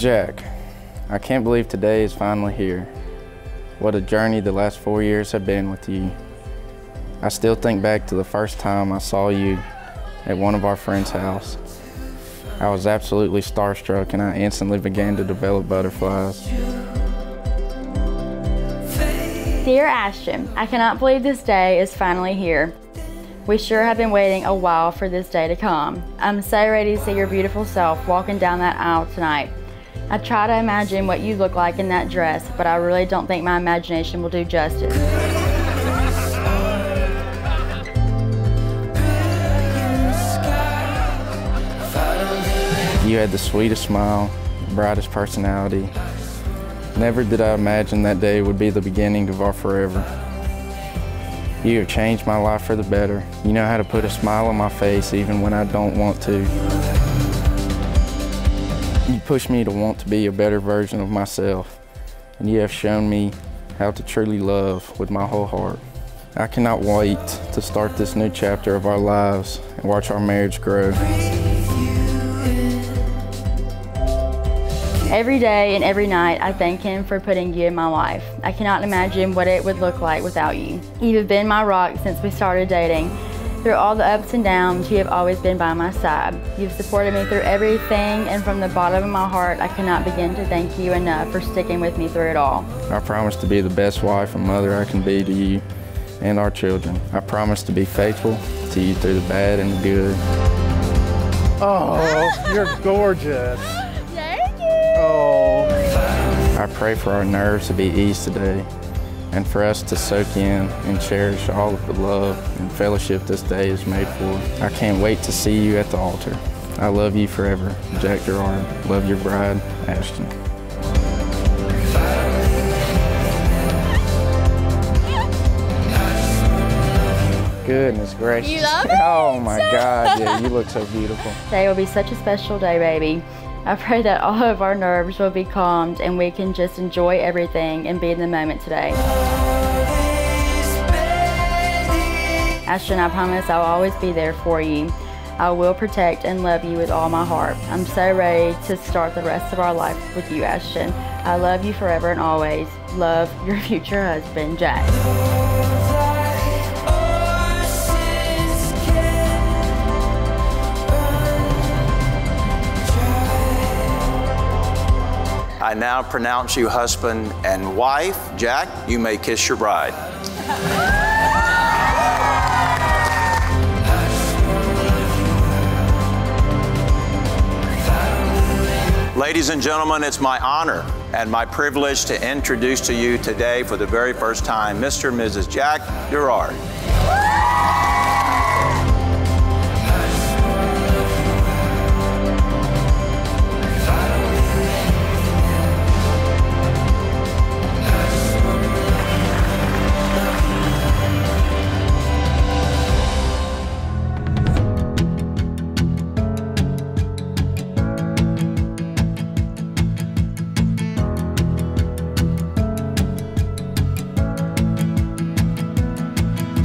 Jack, I can't believe today is finally here. What a journey the last 4 years have been with you. I still think back to the first time I saw you at one of our friends' house. I was absolutely starstruck and I instantly began to develop butterflies. Dear Ashton, I cannot believe this day is finally here. We sure have been waiting a while for this day to come. I'm so ready to see your beautiful self walking down that aisle tonight. I try to imagine what you look like in that dress, but I really don't think my imagination will do justice. You had the sweetest smile, brightest personality. Never did I imagine that day would be the beginning of our forever. You have changed my life for the better. You know how to put a smile on my face even when I don't want to. You push me to want to be a better version of myself, and you have shown me how to truly love with my whole heart. I cannot wait to start this new chapter of our lives and watch our marriage grow. Every day and every night, I thank him for putting you in my life. I cannot imagine what it would look like without you. You have been my rock since we started dating. Through all the ups and downs, you have always been by my side. You've supported me through everything, and from the bottom of my heart, I cannot begin to thank you enough for sticking with me through it all. I promise to be the best wife and mother I can be to you and our children. I promise to be faithful to you through the bad and the good. Oh, you're gorgeous. Thank you. Oh. I pray for our nerves to be eased today, and for us to soak in and cherish all of the love and fellowship this day is made for. I can't wait to see you at the altar. I love you forever, Jack Durard. Love your bride, Ashton. Goodness gracious. You love it? Oh my God, yeah, you look so beautiful. Today will be such a special day, baby. I pray that all of our nerves will be calmed and we can just enjoy everything and be in the moment today. Ashton, I promise I will always be there for you. I will protect and love you with all my heart. I'm so ready to start the rest of our life with you, Ashton. I love you forever and always. Love, your future husband, Jack. I now pronounce you husband and wife. Jack, you may kiss your bride. Ladies and gentlemen, it's my honor and my privilege to introduce to you today for the very first time, Mr. and Mrs. Jack Durard.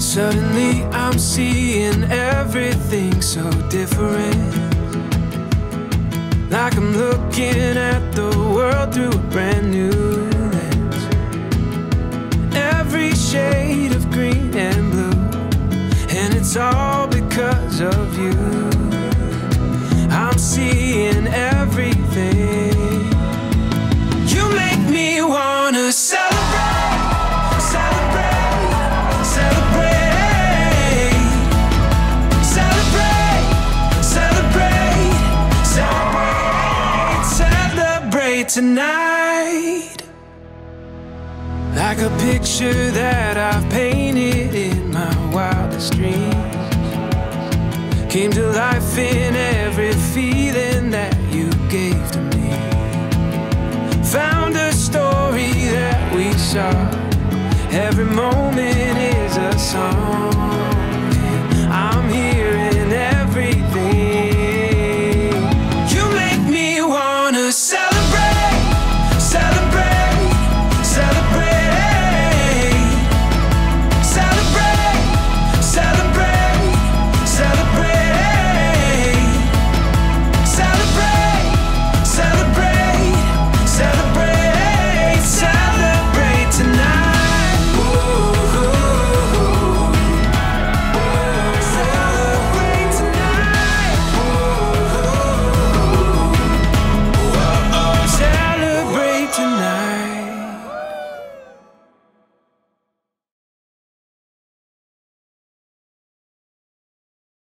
Suddenly I'm seeing everything so different, like I'm looking at the world through a brand new lens. Every shade of green and blue, and it's all because of you. I'm seeing everything. You make me wanna celebrate, celebrate, celebrate. Tonight, like a picture that I've painted in my wildest dreams, came to life in every feeling that you gave to me. Found a story that we saw, every moment is a song.